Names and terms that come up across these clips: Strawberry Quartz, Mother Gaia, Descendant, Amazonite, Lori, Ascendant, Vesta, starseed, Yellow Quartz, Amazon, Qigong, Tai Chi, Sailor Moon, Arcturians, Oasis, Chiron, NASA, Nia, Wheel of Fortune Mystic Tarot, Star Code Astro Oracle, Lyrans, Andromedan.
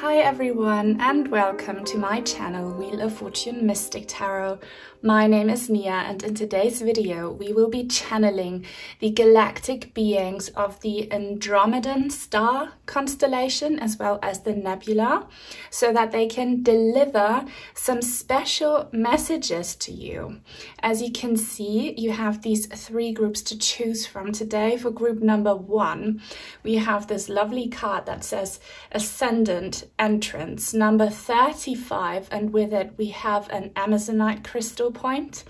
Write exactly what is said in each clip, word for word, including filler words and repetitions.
Hi everyone and welcome to my channel Wheel of Fortune Mystic Tarot. My name is Nia and in today's video we will be channeling the galactic beings of the Andromedan star constellation as well as the nebula so that they can deliver some special messages to you. As you can see, you have these three groups to choose from today. For group number one, we have this lovely card that says Ascendant Entrance, number thirty-five, and with it we have an Amazonite crystal point.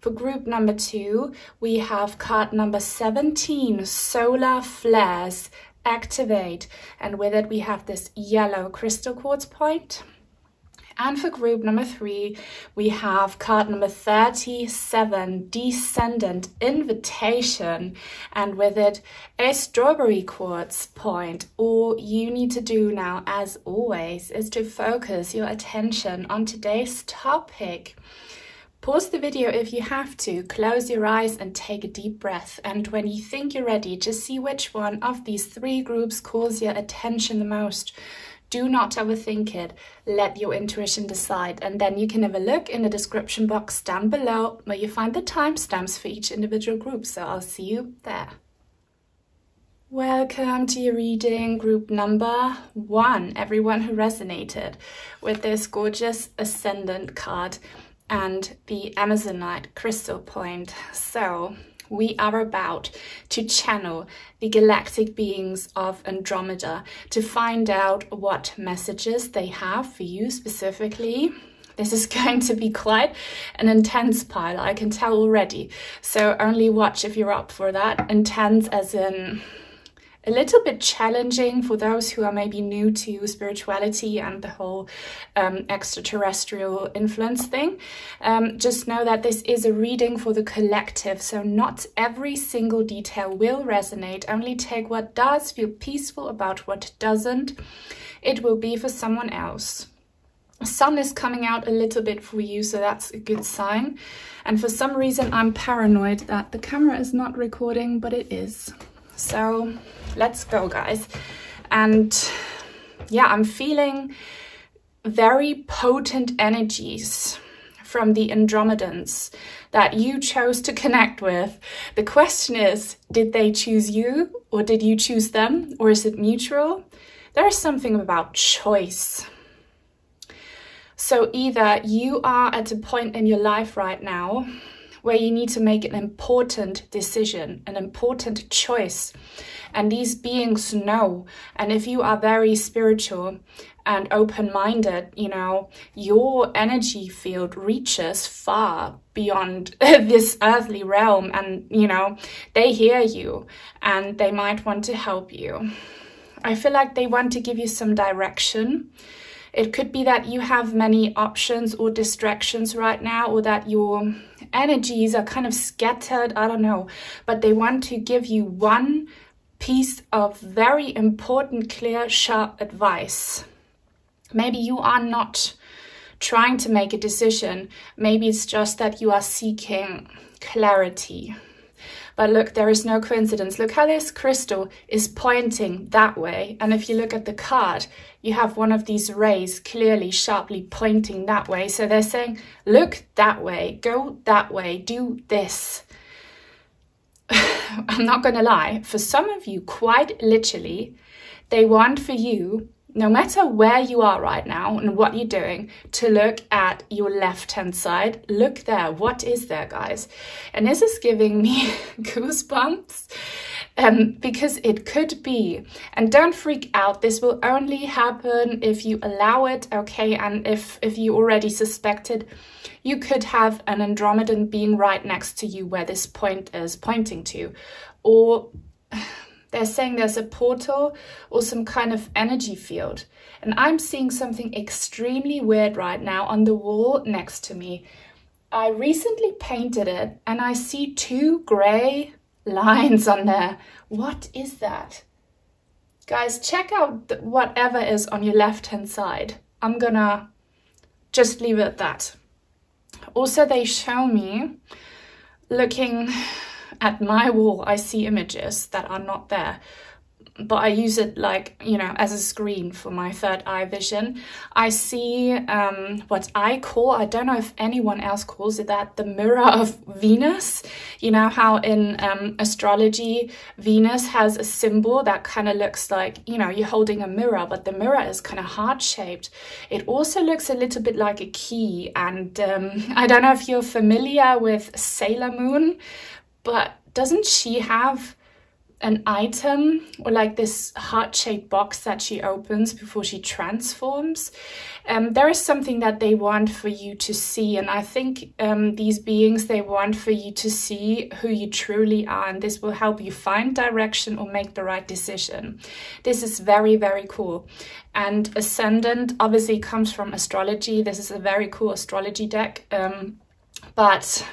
For group number two, we have card number seventeen, Solar Flares Activate, and with it we have this yellow crystal quartz point. And for group number three, we have card number thirty-seven, Descendant Invitation, and with it a strawberry quartz point. All you need to do now, as always, is to focus your attention on today's topic. Pause the video if you have to, close your eyes and take a deep breath. And when you think you're ready, just see which one of these three groups calls your attention the most. Do not overthink it, let your intuition decide, and then you can have a look in the description box down below where you find the timestamps for each individual group, so I'll see you there. Welcome to your reading, group number one, everyone who resonated with this gorgeous Ascendant card and the Amazonite crystal point. So we are about to channel the galactic beings of Andromeda to find out what messages they have for you specifically. This is going to be quite an intense pile, I can tell already. So only watch if you're up for that. Intense as in a little bit challenging for those who are maybe new to spirituality and the whole um, extraterrestrial influence thing. Um, just know that this is a reading for the collective, so not every single detail will resonate. Only take what does, feel peaceful about what doesn't. It will be for someone else. Sun is coming out a little bit for you, so that's a good sign. And for some reason I'm paranoid that the camera is not recording, but it is. So let's go, guys. And yeah, I'm feeling very potent energies from the Andromedans that you chose to connect with. The question is, did they choose you or did you choose them, or is it mutual? There is something about choice. So either you are at a point in your life right now where you need to make an important decision, an important choice. And these beings know. And if you are very spiritual and open-minded, you know, your energy field reaches far beyond this earthly realm. And, you know, they hear you and they might want to help you. I feel like they want to give you some direction. It could be that you have many options or distractions right now, or that your energies are kind of scattered, I don't know. But they want to give you one piece of very important, clear, sharp advice. Maybe you are not trying to make a decision. Maybe it's just that you are seeking clarity. But look, there is no coincidence. Look how this crystal is pointing that way. And if you look at the card, you have one of these rays clearly, sharply pointing that way. So they're saying, look that way, go that way, do this. I'm not going to lie. For some of you, quite literally, they want for you, no matter where you are right now and what you're doing, to look at your left-hand side. Look there. What is there, guys? And this is giving me goosebumps um, because it could be. And don't freak out. This will only happen if you allow it, okay? And if, if you already suspected, you could have an Andromedan being right next to you where this point is pointing to. Or they're saying there's a portal or some kind of energy field. And I'm seeing something extremely weird right now on the wall next to me. I recently painted it and I see two grey lines on there. What is that? Guys, check out whatever is on your left-hand side. I'm gonna just leave it at that. Also, they show me looking at my wall, I see images that are not there. but I use it like, you know, as a screen for my third eye vision. I see um, what I call, I don't know if anyone else calls it that, the mirror of Venus. You know how in um, astrology, Venus has a symbol that kind of looks like, you know, you're holding a mirror, but the mirror is kind of heart-shaped. It also looks a little bit like a key. And um, I don't know if you're familiar with Sailor Moon, but doesn't she have an item or like this heart-shaped box that she opens before she transforms? Um, there is something that they want for you to see, and I think um, these beings, they want for you to see who you truly are, and this will help you find direction or make the right decision. This is very, very cool. And Ascendant obviously comes from astrology. This is a very cool astrology deck, um, but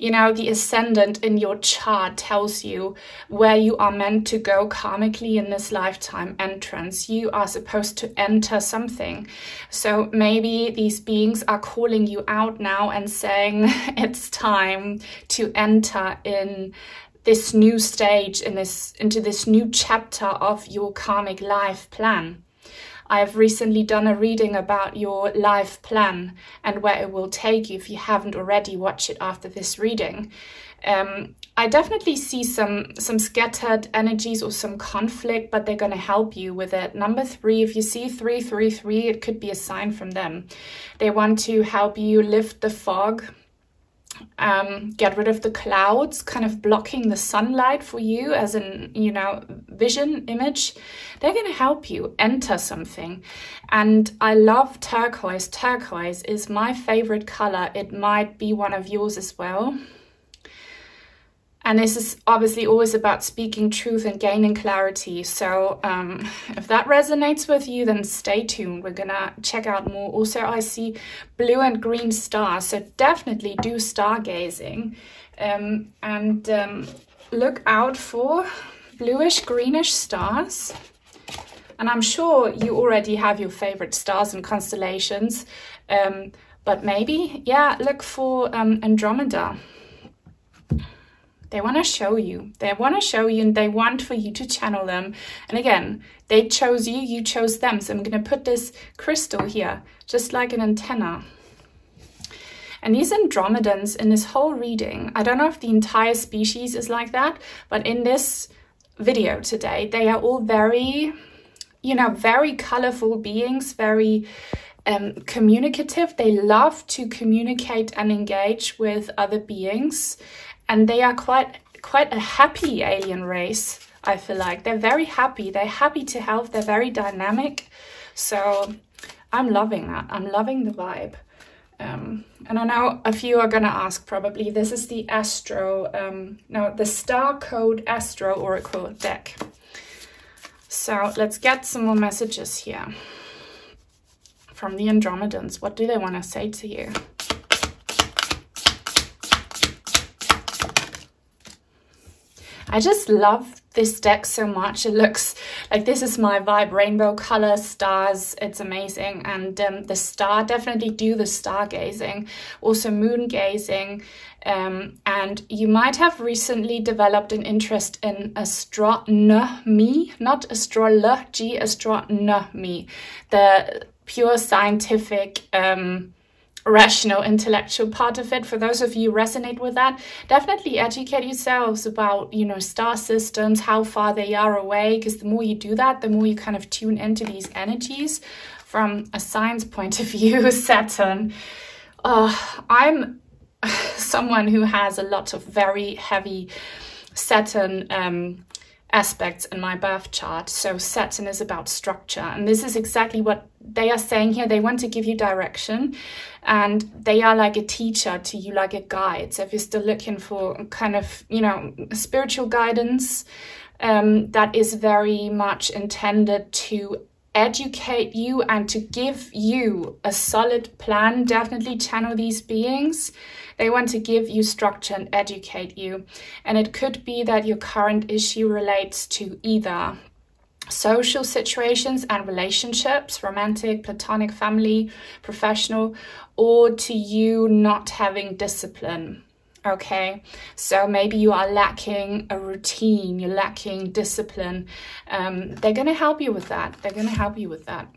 you know, the ascendant in your chart tells you where you are meant to go karmically in this lifetime entrance. You are supposed to enter something. So maybe these beings are calling you out now and saying it's time to enter in this new stage, in this, into this new chapter of your karmic life plan. I've recently done a reading about your life plan and where it will take you. If you haven't already, watch it after this reading. Um, I definitely see some, some scattered energies or some conflict, but they're going to help you with it. Number three, if you see three three three, it could be a sign from them. They want to help you lift the fog, um, get rid of the clouds, kind of blocking the sunlight for you as an, you know, vision image. They're going to help you enter something. And I love turquoise. Turquoise is my favorite color. It might be one of yours as well. And this is obviously always about speaking truth and gaining clarity. So um, if that resonates with you, then stay tuned. We're going to check out more. Also, I see blue and green stars. So definitely do stargazing. Um, and um, look out for bluish, greenish stars. And I'm sure you already have your favorite stars and constellations. Um, but maybe, yeah, look for um, Andromeda. They want to show you. They want to show you and they want for you to channel them. And again, they chose you, you chose them. So I'm going to put this crystal here, just like an antenna. And these Andromedans in this whole reading, I don't know if the entire species is like that, but in this video today, they are all very, you know, very colorful beings, very um, communicative. They love to communicate and engage with other beings. And they are quite quite a happy alien race, I feel like. They're very happy. They're happy to help. They're very dynamic. So I'm loving that. I'm loving the vibe. Um, and I know a few are going to ask probably, this is the Astro, um, no, the Star Code Astro Oracle deck. So let's get some more messages here from the Andromedans. What do they want to say to you? I just love this deck so much. It looks like this is my vibe. Rainbow color, stars, it's amazing. And um, the star, definitely do the stargazing, also moon gazing. Um, and you might have recently developed an interest in astronomy, not astrology, astronomy, the pure scientific um rational, intellectual part of it. For those of you who resonate with that, definitely educate yourselves about, you know, star systems, how far they are away, because the more you do that, the more you kind of tune into these energies from a science point of view. Saturn. Oh, I'm someone who has a lot of very heavy Saturn um, aspects in my birth chart. So Saturn is about structure, and this is exactly what they are saying here. They want to give you direction, and they are like a teacher to you, like a guide. So if you're still looking for kind of, you know, spiritual guidance, um, that is very much intended to educate you and to give you a solid plan. Definitely channel these beings. They want to give you structure and educate you. And it could be that your current issue relates to either social situations and relationships, romantic, platonic, family, professional, or to you not having discipline. Okay, so maybe you are lacking a routine, you're lacking discipline. Um, they're going to help you with that. They're going to help you with that.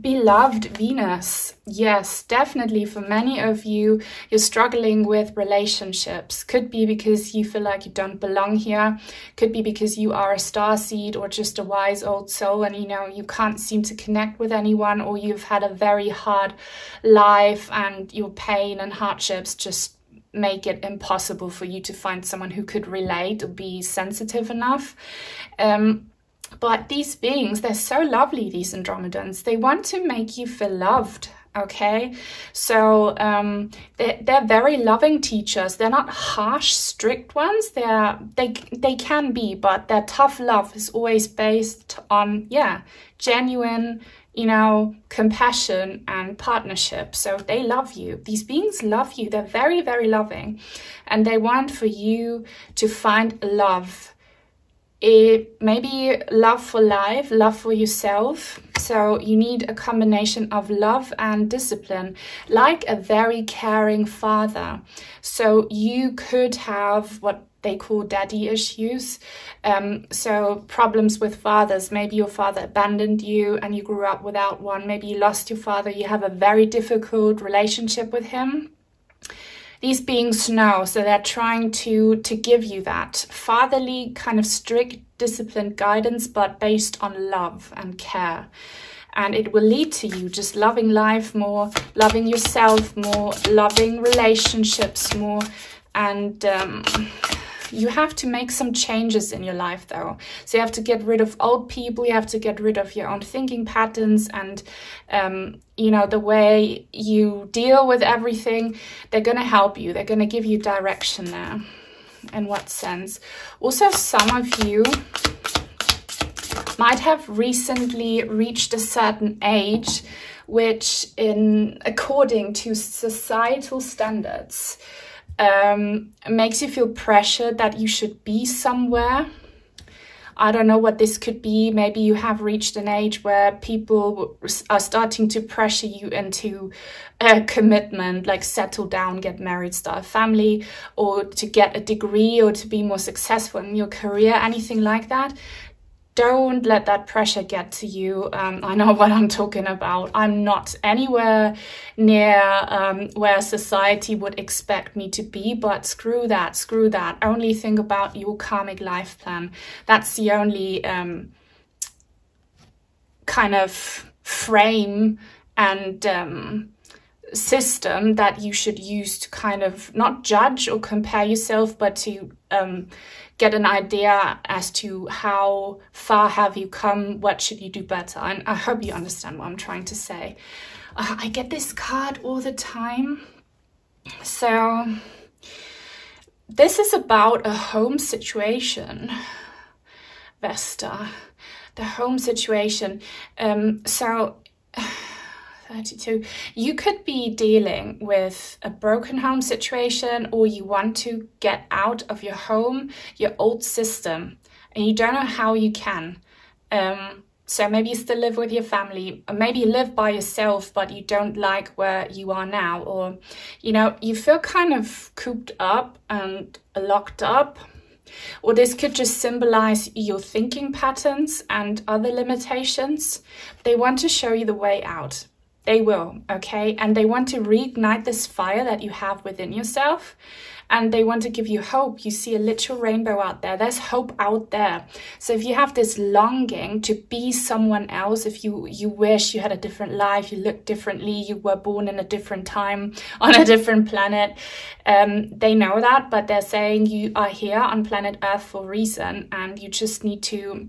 Beloved Venus, yes, definitely for many of you, you're struggling with relationships. Could be because you feel like you don't belong here. Could be because you are a starseed or just a wise old soul and, you know, you can't seem to connect with anyone, or you've had a very hard life and your pain and hardships just make it impossible for you to find someone who could relate or be sensitive enough. Um, But these beings, they're so lovely, these Andromedans. They want to make you feel loved, okay? So um, they're, they're very loving teachers. They're not harsh, strict ones. They're, they, they can be, but their tough love is always based on, yeah, genuine, you know, compassion and partnership. So they love you. These beings love you. They're very, very loving. And they want for you to find love. It maybe love for life, love for yourself. So you need a combination of love and discipline, like a very caring father. So you could have what they call daddy issues. Um, so problems with fathers. Maybe your father abandoned you and you grew up without one. Maybe you lost your father. You have a very difficult relationship with him. These beings know, so they're trying to, to give you that fatherly kind of strict, disciplined guidance, but based on love and care. And it will lead to you just loving life more, loving yourself more, loving relationships more. And um, you have to make some changes in your life, though. So you have to get rid of old people. You have to get rid of your own thinking patterns and, um, you know, the way you deal with everything. They're going to help you. They're going to give you direction there. In what sense? Also, some of you might have recently reached a certain age, which in according to societal standards, Um, makes you feel pressure that you should be somewhere. I don't know what this could be. Maybe you have reached an age where people are starting to pressure you into a commitment, like settle down, get married, start a family, or to get a degree, or to be more successful in your career, anything like that. Don't let that pressure get to you. Um, I know what I'm talking about. I'm not anywhere near um, where society would expect me to be, but screw that, screw that. Only think about your karmic life plan. That's the only um, kind of frame and um, system that you should use to kind of not judge or compare yourself, but to um, get an idea as to how far have you come, what should you do better. And I hope you understand what I'm trying to say. Uh, I get this card all the time. So this is about a home situation, Vesta, the home situation. Um, so thirty-two. You could be dealing with a broken home situation, or you want to get out of your home, your old system, and you don't know how you can. Um, so maybe you still live with your family, or maybe you live by yourself, but you don't like where you are now, or, you know, you feel kind of cooped up and locked up. Or this could just symbolize your thinking patterns and other limitations. They want to show you the way out. They will, okay? And they want to reignite this fire that you have within yourself. And they want to give you hope. You see a literal rainbow out there. There's hope out there. So if you have this longing to be someone else, if you, you wish you had a different life, you look differently, you were born in a different time, on a different planet, um, they know that, but they're saying you are here on planet Earth for a reason, and you just need to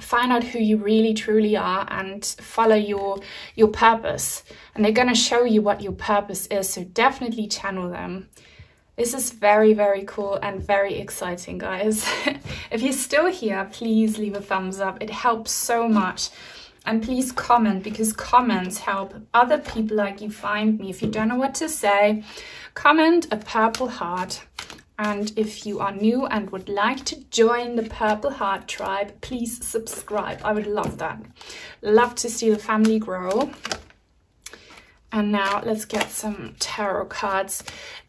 find out who you really truly are and follow your your purpose. And they're going to show you what your purpose is, so definitely channel them. This is very, very cool and very exciting, guys. If you're still here, please leave a thumbs up. It helps so much. And please comment, because comments help other people like you find me. If you don't know what to say, comment a purple heart And if you are new and would like to join the Purple Heart Tribe, please subscribe. I would love that. Love to see the family grow. And now let's get some tarot cards.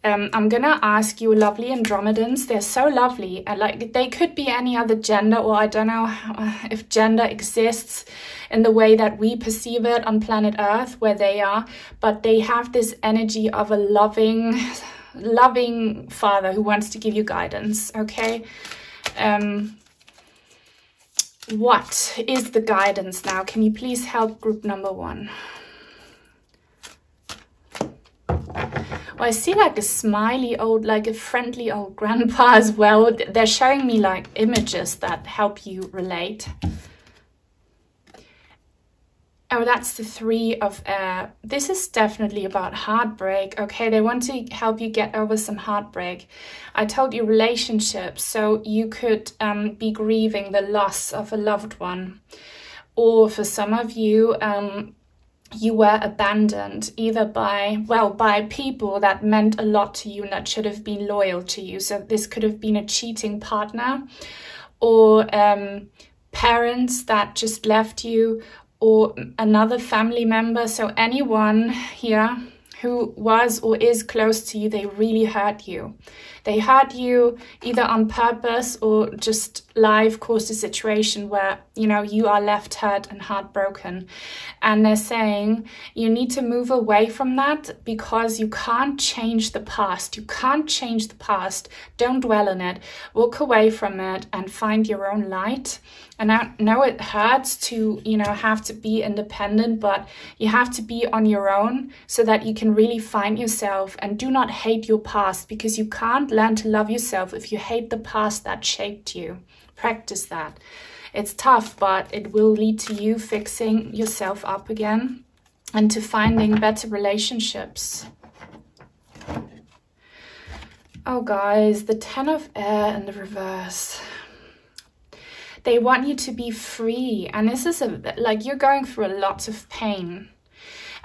Um, I'm gonna ask you lovely Andromedans. They're so lovely. And like, they could be any other gender, or I don't know how, if gender exists in the way that we perceive it on planet Earth where they are. But they have this energy of a loving... loving father who wants to give you guidance. Okay, um what is the guidance now? Can you please help group number one? Well, I see like a smiley old, like a friendly old grandpa as well. They're showing me like images that help you relate. Oh, that's the three of air. This is definitely about heartbreak. Okay, they want to help you get over some heartbreak. I told you relationships, so you could um, be grieving the loss of a loved one. Or for some of you, um, you were abandoned either by, well, by people that meant a lot to you and that should have been loyal to you. So this could have been a cheating partner, or um, parents that just left you, or another family member. So anyone here who was or is close to you, they really hurt you. They hurt you either on purpose, or just life caused a situation where, you know, you are left hurt and heartbroken. And they're saying you need to move away from that because you can't change the past. You can't change the past. Don't dwell on it. Walk away from it and find your own light. And I know it hurts to, you know, have to be independent, but you have to be on your own so that you can really find yourself. And do not hate your past, because you can't learn to love yourself if you hate the past that shaped you. Practice that. It's tough, but it will lead to you fixing yourself up again and to finding better relationships. Oh, guys, the Ten of Air in the reverse. They want you to be free. And this is a, like, you're going through a lot of pain.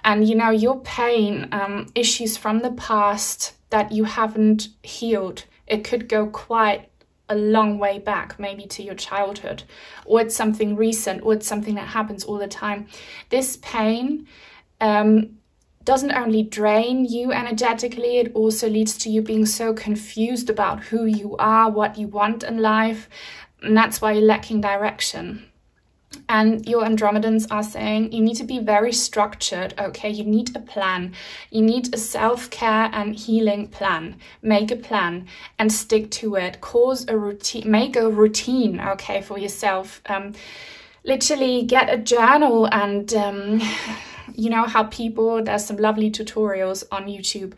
And, you know, your pain, um, issues from the past that you haven't healed, it could go quite a long way back, maybe to your childhood, or it's something recent, or it's something that happens all the time. This pain um, doesn't only drain you energetically, it also leads to you being so confused about who you are, what you want in life. And that's why you're lacking direction. And your Andromedans are saying you need to be very structured, okay? You need a plan. You need a self-care and healing plan. Make a plan and stick to it. Cause a routine, make a routine, okay, for yourself. Um, literally get a journal and... Um, you know how people, there's some lovely tutorials on YouTube,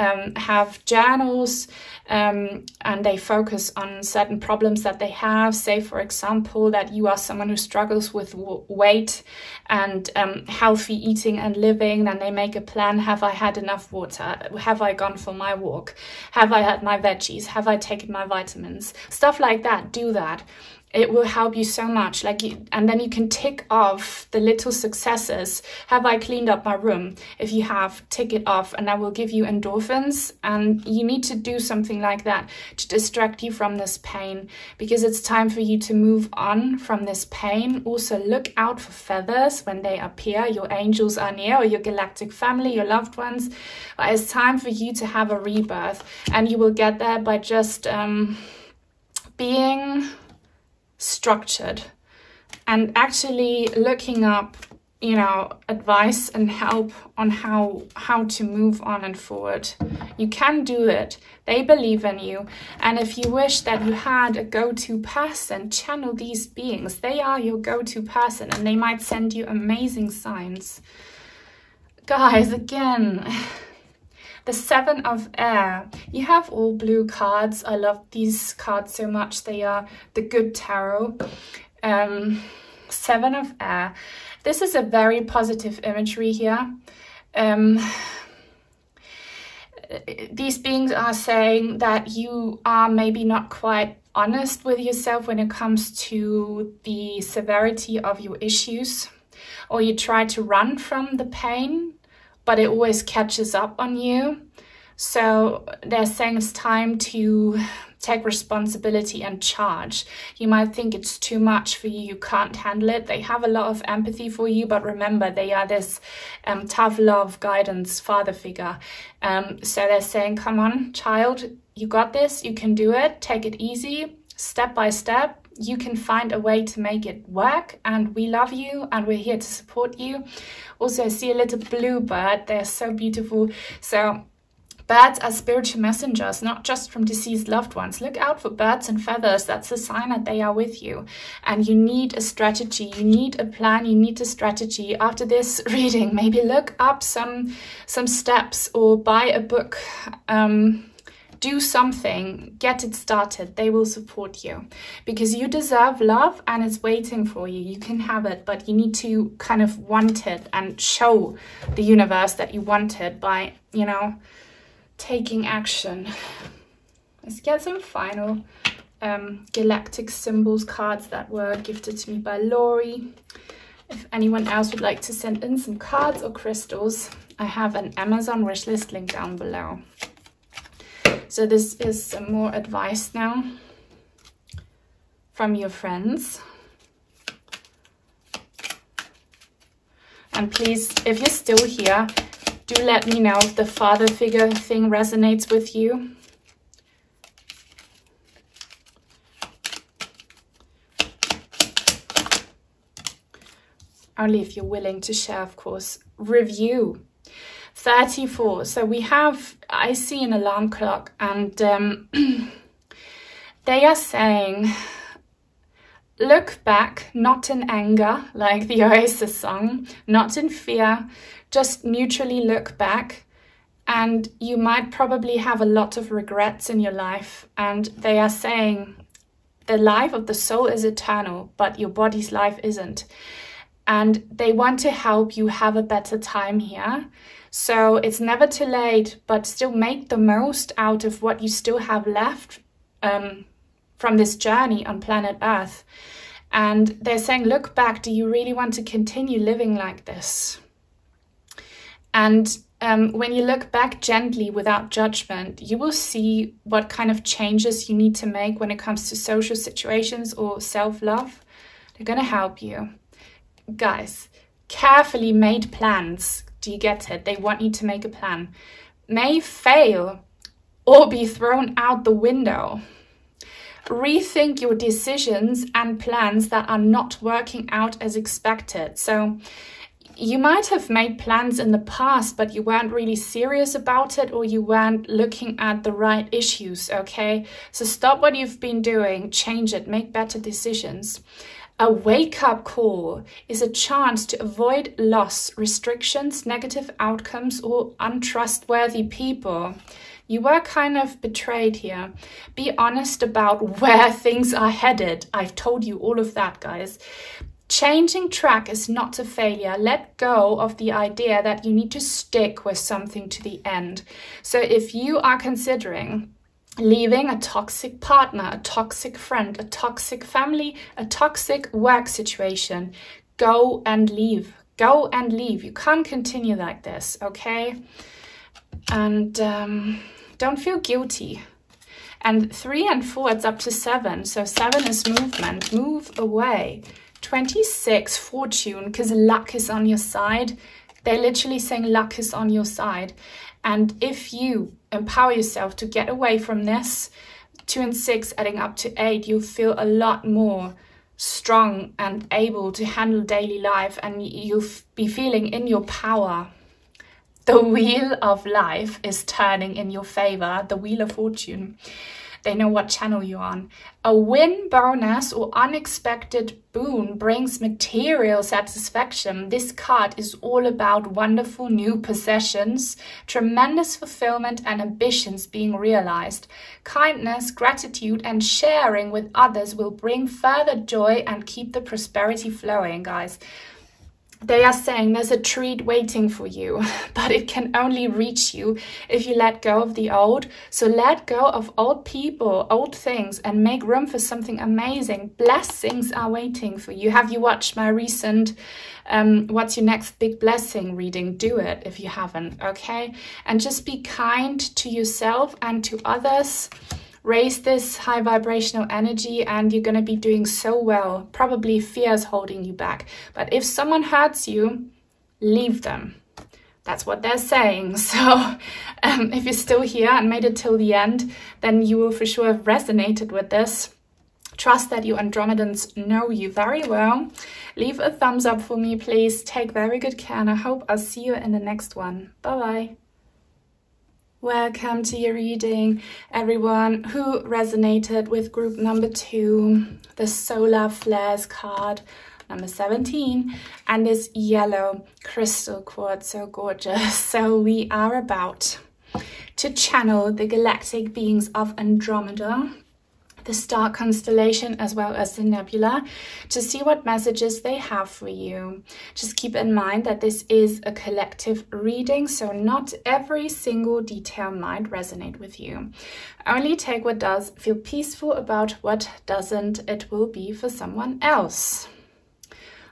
um, have journals um, and they focus on certain problems that they have. Say, for example, that you are someone who struggles with w weight and um, healthy eating and living. Then they make a plan. Have I had enough water? Have I gone for my walk? Have I had my veggies? Have I taken my vitamins? Stuff like that. Do that. It will help you so much. Like, you, and then you can tick off the little successes. Have I cleaned up my room? If you have, tick it off, and that will give you endorphins. And you need to do something like that to distract you from this pain, because it's time for you to move on from this pain. Also, look out for feathers when they appear. Your angels are near, or your galactic family, your loved ones. But it's time for you to have a rebirth, and you will get there by just um, being... structured and actually looking up, you know, advice and help on how how to move on and forward. You can do it. They believe in you. And if you wish that you had a go-to person, channel these beings. They are your go-to person, and they might send you amazing signs. Guys, again, the Seven of Air. You have all blue cards. I love these cards so much. They are the good tarot. Um, Seven of Air. This is a very positive imagery here. Um, these beings are saying that you are maybe not quite honest with yourself when it comes to the severity of your issues, or you try to run from the pain, but it always catches up on you. So they're saying it's time to take responsibility and charge. You might think it's too much for you, you can't handle it. They have a lot of empathy for you, but remember, they are this um, tough love, guidance, father figure. Um, so they're saying, come on, child, you got this, you can do it, take it easy, step by step. You can find a way to make it work, and we love you and we're here to support you. Also, I see a little blue bird. They're so beautiful. So birds are spiritual messengers, not just from deceased loved ones. Look out for birds and feathers. That's a sign that they are with you. And you need a strategy. You need a plan. You need a strategy. After this reading, maybe look up some, some steps or buy a book. Um, do something, get it started. They will support you because you deserve love and it's waiting for you. You can have it, but you need to kind of want it and show the universe that you want it by, you know, taking action. Let's get some final um, galactic symbols cards that were gifted to me by Lori. If anyone else would like to send in some cards or crystals, I have an Amazon wish list link down below. So this is some more advice now from your friends. And please, if you're still here, do let me know if the father figure thing resonates with you. Only if you're willing to share, of course. Review. thirty-four. So we have, I see an alarm clock, and um, they are saying, look back, not in anger, like the Oasis song, not in fear, just neutrally look back. And you might probably have a lot of regrets in your life. And they are saying the life of the soul is eternal, but your body's life isn't. And they want to help you have a better time here. So it's never too late, but still make the most out of what you still have left um, from this journey on planet Earth. And they're saying, look back, do you really want to continue living like this? And um, when you look back gently without judgment, you will see what kind of changes you need to make when it comes to social situations or self-love. They're going to help you. Guys, carefully made plans. Do you get it? They want you to make a plan. May fail or be thrown out the window. Rethink your decisions and plans that are not working out as expected. So you might have made plans in the past, but you weren't really serious about it, or you weren't looking at the right issues, okay? So stop what you've been doing, change it, make better decisions. A wake-up call is a chance to avoid loss, restrictions, negative outcomes, or untrustworthy people. You were kind of betrayed here. Be honest about where things are headed. I've told you all of that, guys. Changing track is not a failure. Let go of the idea that you need to stick with something to the end. So if you are considering leaving a toxic partner, a toxic friend, a toxic family, a toxic work situation, go and leave. Go and leave. You can't continue like this, okay? And um, don't feel guilty. And three and four, it's up to seven. So seven is movement. Move away. twenty-six, fortune, because luck is on your side. They're literally saying luck is on your side. And if you empower yourself to get away from this, two and six adding up to eight, you'll feel a lot more strong and able to handle daily life, and you'll be feeling in your power. The wheel of life is turning in your favor, the wheel of fortune. They know what channel you're on. A win, bonus, or unexpected boon brings material satisfaction. This card is all about wonderful new possessions, tremendous fulfillment and ambitions being realized. Kindness, gratitude, and sharing with others will bring further joy and keep the prosperity flowing, guys. They are saying there's a treat waiting for you, but it can only reach you if you let go of the old. So let go of old people, old things, and make room for something amazing. Blessings are waiting for you. Have you watched my recent um, What's Your Next Big Blessing reading? Do it if you haven't, okay? And just be kind to yourself and to others. Raise this high vibrational energy and you're going to be doing so well. Probably fear is holding you back. But if someone hurts you, leave them. That's what they're saying. So um, if you're still here and made it till the end, then you will for sure have resonated with this. Trust that you Andromedans know you very well. Leave a thumbs up for me, please. Take very good care and I hope I'll see you in the next one. Bye-bye. Welcome to your reading, everyone who resonated with group number two, the solar flares card, number seventeen, and this yellow crystal quartz, so gorgeous. So we are about to channel the galactic beings of Andromeda, the star constellation, as well as the nebula, to see what messages they have for you. Just keep in mind that this is a collective reading, so not every single detail might resonate with you. Only take what does, feel peaceful about what doesn't. It will be for someone else.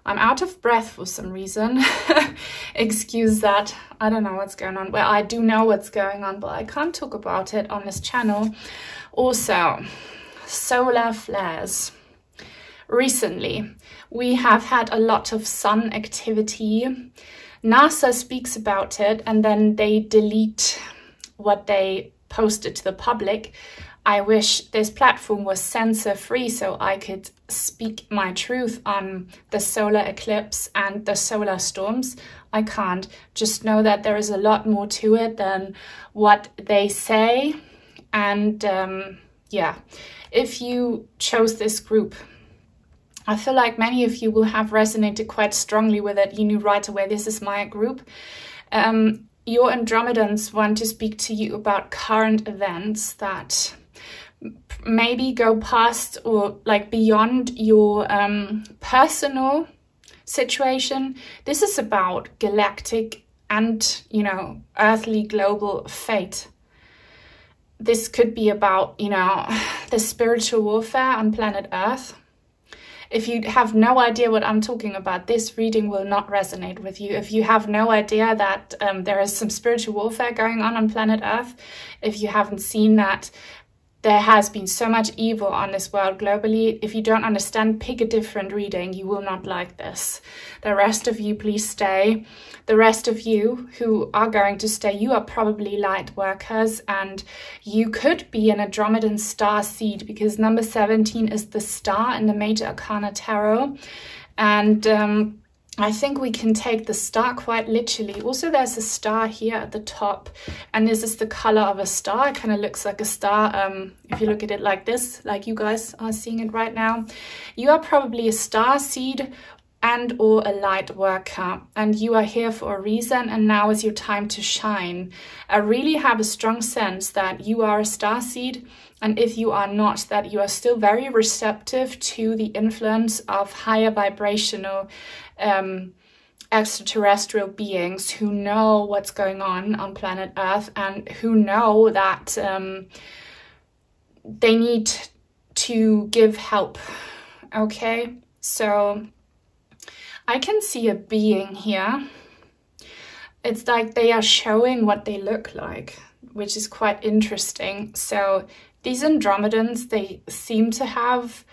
I'm out of breath for some reason. Excuse that. I don't know what's going on. Well, I do know what's going on, but I can't talk about it on this channel. Also, solar flares. Recently, we have had a lot of sun activity. NASA speaks about it and then they delete what they posted to the public. I wish this platform was censor-free so I could speak my truth on the solar eclipse and the solar storms. I can't. Just know that there is a lot more to it than what they say. And um, yeah. If you chose this group, I feel like many of you will have resonated quite strongly with it. You knew right away, this is my group. Um, your Andromedans want to speak to you about current events that maybe go past or like beyond your um, personal situation. This is about galactic and, you know, earthly global fate. This could be about, you know, the spiritual warfare on planet Earth. If you have no idea what I'm talking about, this reading will not resonate with you. If you have no idea that um, there is some spiritual warfare going on on planet Earth, if you haven't seen that, there has been so much evil on this world globally. If you don't understand, pick a different reading. You will not like this. The rest of you, please stay. The rest of you who are going to stay, you are probably light workers and you could be an Andromedan star seed because number seventeen is the star in the Major Arcana Tarot. And um, I think we can take the star quite literally. Also, there's a star here at the top, and this is the color of a star. It kind of looks like a star. Um, if you look at it like this, like you guys are seeing it right now, you are probably a star seed and or a light worker, and you are here for a reason, and now is your time to shine. I really have a strong sense that you are a star seed, and if you are not, that you are still very receptive to the influence of higher vibrational um, extraterrestrial beings who know what's going on on planet Earth and who know that um, they need to give help, okay? So I can see a being here. It's like they are showing what they look like, which is quite interesting. So these Andromedans, they seem to have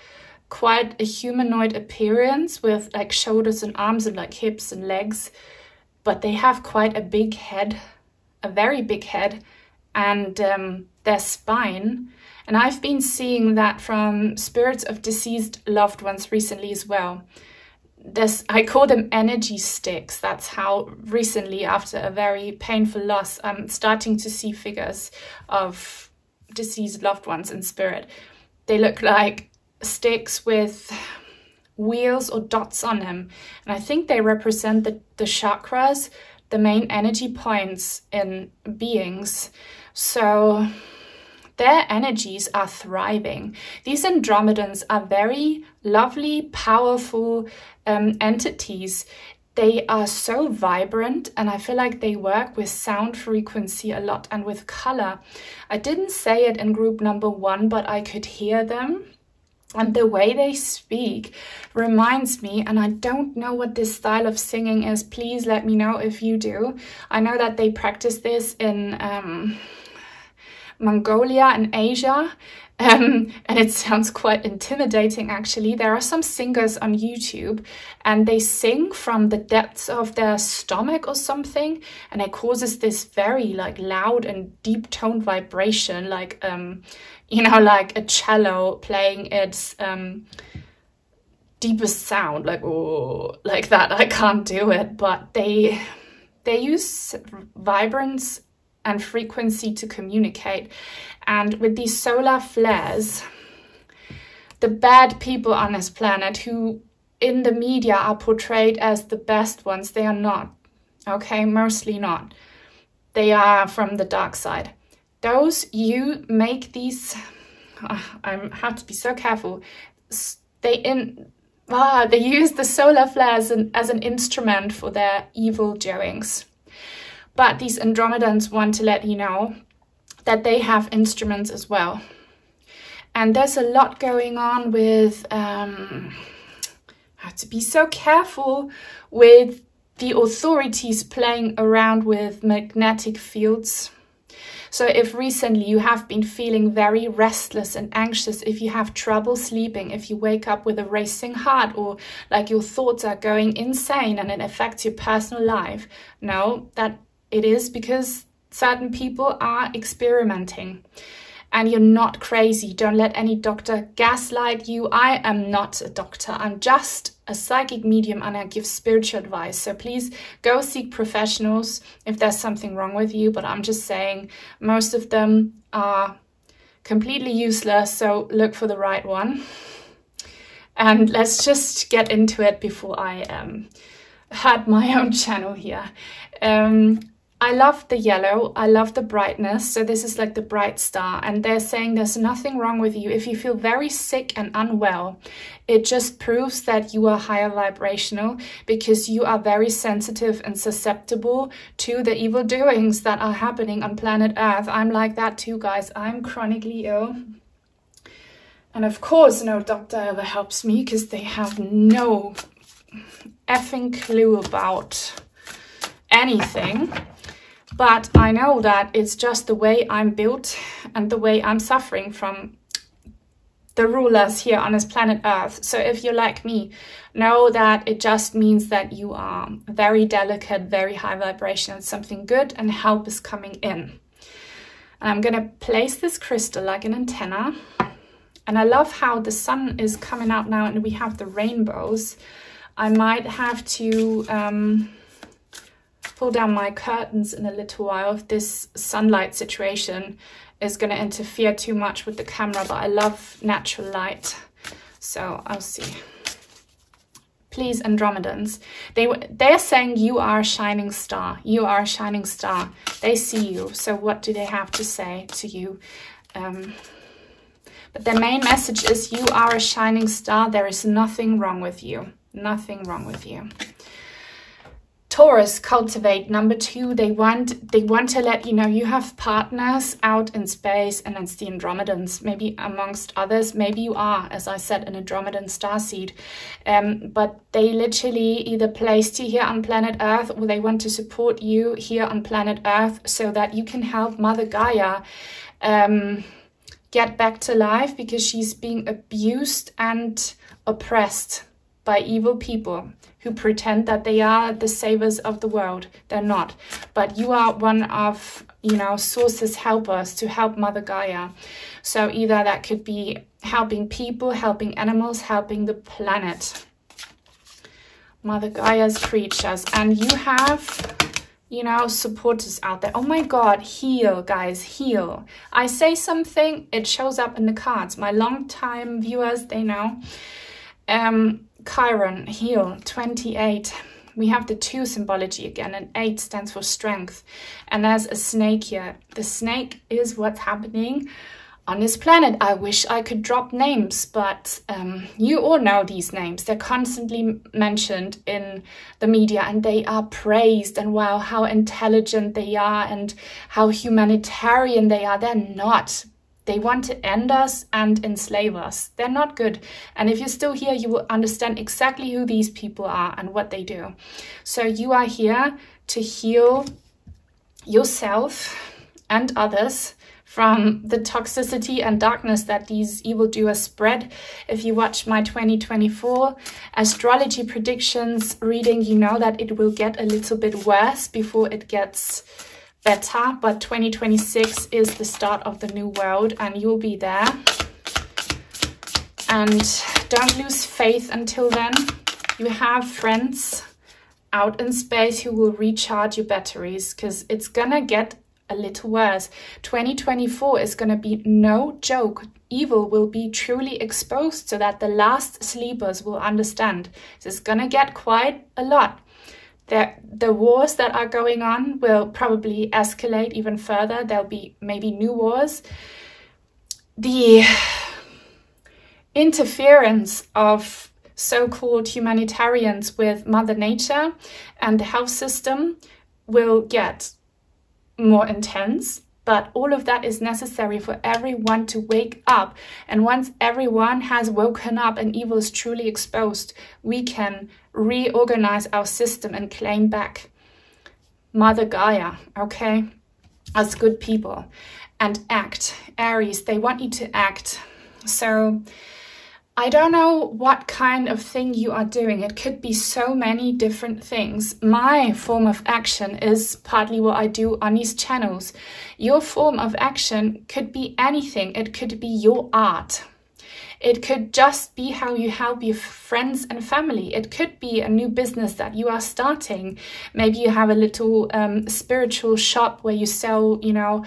quite a humanoid appearance with like shoulders and arms and like hips and legs, but they have quite a big head, a very big head, and um, their spine. And I've been seeing that from spirits of deceased loved ones recently as well. This, I call them energy sticks. That's how recently, after a very painful loss, I'm starting to see figures of deceased loved ones in spirit. They look like sticks with wheels or dots on them. And I think they represent the, the chakras, the main energy points in beings. So their energies are thriving. These Andromedans are very lovely, powerful um, entities. They are so vibrant, and I feel like they work with sound frequency a lot and with color. I didn't say it in group number one, but I could hear them. And the way they speak reminds me, and I don't know what this style of singing is. Please let me know if you do. I know that they practice this in um, Mongolia and Asia. Um, and it sounds quite intimidating, actually. There are some singers on YouTube, and they sing from the depths of their stomach or something, and it causes this very like loud and deep toned vibration, like um, you know, like a cello playing its um, deepest sound, like oh, like that. I can't do it, but they they use vibrance and frequency to communicate. And with these solar flares, the bad people on this planet, who in the media are portrayed as the best ones, they are not, okay? Mostly not. They are from the dark side. Those you make these, uh, I have to be so careful, they in ah, they use the solar flares as, as an instrument for their evil doings. But these Andromedans want to let you know that they have instruments as well. And there's a lot going on with, um, I have to be so careful with the authorities playing around with magnetic fields. So if recently you have been feeling very restless and anxious, if you have trouble sleeping, if you wake up with a racing heart, or like your thoughts are going insane and it affects your personal life, know that it is because certain people are experimenting, and you're not crazy. Don't let any doctor gaslight you. I am not a doctor. I'm just a psychic medium, and I give spiritual advice. So please go seek professionals if there's something wrong with you. But I'm just saying, most of them are completely useless. So look for the right one. And let's just get into it before I um, hurt my own channel here. Um, I love the yellow, I love the brightness, so this is like the bright star, and they're saying there's nothing wrong with you. If you feel very sick and unwell, it just proves that you are higher vibrational, because you are very sensitive and susceptible to the evil doings that are happening on planet Earth. I'm like that too, guys. I'm chronically ill. And of course, no doctor ever helps me, because they have no effing clue about anything. But I know that it's just the way I'm built and the way I'm suffering from the rulers here on this planet Earth. So if you're like me, know that it just means that you are very delicate, very high vibration, and something good and help is coming in. And I'm going to place this crystal like an antenna. And I love how the sun is coming out now and we have the rainbows. I might have to... Um, pull down my curtains in a little while if this sunlight situation is going to interfere too much with the camera, but I love natural light, so I'll see. Please, Andromedans, they they're saying you are a shining star, you are a shining star. They see you, so what do they have to say to you? Um, but their main message is you are a shining star. There is nothing wrong with you, nothing wrong with you. Taurus, cultivate number two. They want they want to let you know you have partners out in space, and it's the Andromedans, maybe amongst others. Maybe you are, as I said, an Andromedan starseed. Um, but they literally either placed you here on planet Earth, or they want to support you here on planet Earth so that you can help Mother Gaia um, get back to life, because she's being abused and oppressed by evil people who pretend that they are the savers of the world. They're not. But you are one of, you know, sources, helpers to help Mother Gaia. So either that could be helping people, helping animals, helping the planet. Mother Gaia's creatures. And you have, you know, supporters out there. Oh my God, heal, guys, heal. I say something, it shows up in the cards. My long-time viewers, they know. Um... Chiron, heal, twenty-eight. We have the two symbology again, and eight stands for strength. And there's a snake here. The snake is what's happening On this planet, I wish I could drop names, but um, you all know these names. They're constantly mentioned in the media and they are praised, and wow, how intelligent they are and how humanitarian they are. They're not. They want to end us and enslave us. They're not good. And if you're still here, you will understand exactly who these people are and what they do. So you are here to heal yourself and others from the toxicity and darkness that these evildoers spread. If you watch my twenty twenty-four astrology predictions reading, you know that it will get a little bit worse before it gets better. But twenty twenty-six is the start of the new world and you'll be there. And don't lose faith until then. You have friends out in space who will recharge your batteries, because it's gonna get a little worse. twenty twenty-four is going to be no joke. Evil will be truly exposed so that the last sleepers will understand. So it's going to get quite a lot. The, the wars that are going on will probably escalate even further. There'll be maybe new wars. The interference of so-called humanitarians with Mother Nature and the health system will get more intense, but all of that is necessary for everyone to wake up. And once everyone has woken up and evil is truly exposed, we can reorganize our system and claim back Mother Gaia, okay, as good people, and act. Aries, they want you to act. So I don't know what kind of thing you are doing. It could be so many different things. My form of action is partly what I do on these channels. Your form of action could be anything. It could be your art. It could just be how you help your friends and family. It could be a new business that you are starting. Maybe you have a little um, spiritual shop where you sell, you know,